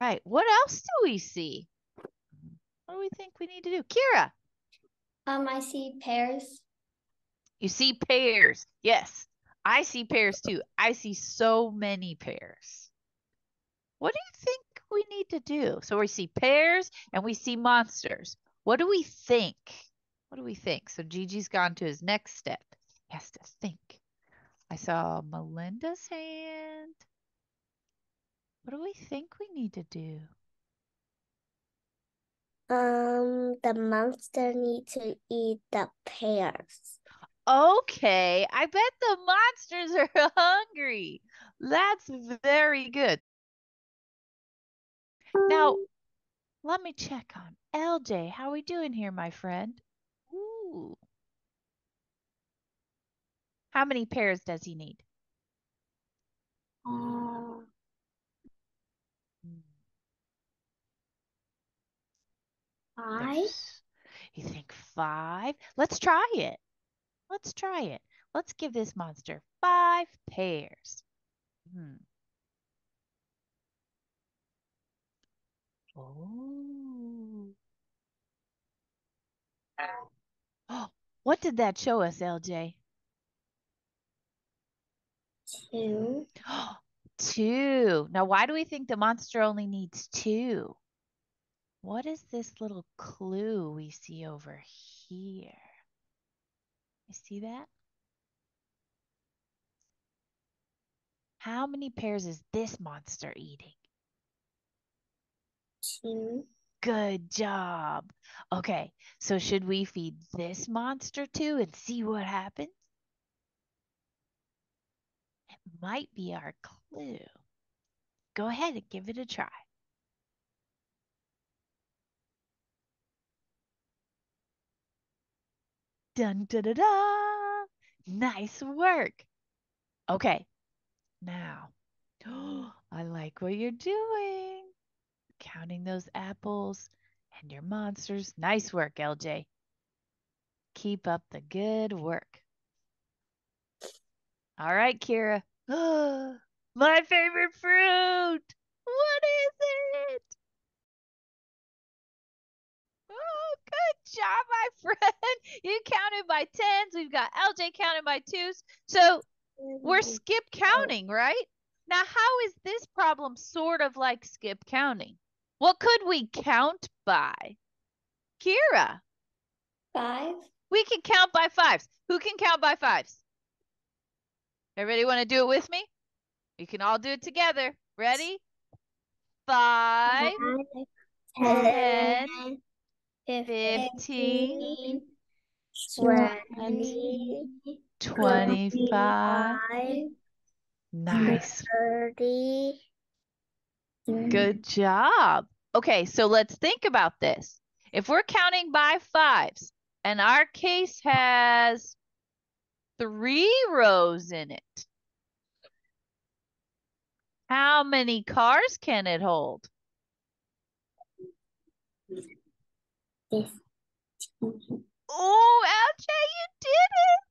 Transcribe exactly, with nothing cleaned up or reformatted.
Right. What else do we see? What do we think we need to do? Kira. Um, I see pears. You see pears. Yes. I see pears too. I see so many pears. What do you think we need to do? So we see pears and we see monsters. What do we think? What do we think? So Gigi's gone to his next step. He has to think. I saw Melinda's hand. What do we think we need to do? Um, the monster needs to eat the pears. Okay, I bet the monsters are hungry. That's very good. Now, let me check on L J. How are we doing here, my friend? Ooh. How many pears does he need? Uh, five? There's, you think five? Let's try it. Let's try it. Let's give this monster five pears. Hmm. Oh. Oh, what did that show us, L J? Two. Oh, two. Now, why do we think the monster only needs two? What is this little clue we see over here? You see that? How many pears is this monster eating? Two. Good job. Okay, so should we feed this monster too and see what happens? It might be our clue. Go ahead and give it a try. Dun da da da! Nice work. Okay, now I like what you're doing. Counting those apples and your monsters. Nice work, L J. Keep up the good work. All right, Kira. My favorite fruit. What is it? Oh, good job, my friend. You counted by tens. We've got L J counted by twos. So we're skip counting, right? Now, how is this problem sort of like skip counting? What could we count by? Kira. Five. We can count by fives. Who can count by fives? Everybody want to do it with me? You can all do it together. Ready? Five. Ten. Fifteen. Twenty. Twenty-five. Nice. thirty. Good job. Okay, so let's think about this. If we're counting by fives, and our case has three rows in it, how many cars can it hold? Oh, L J, you did it!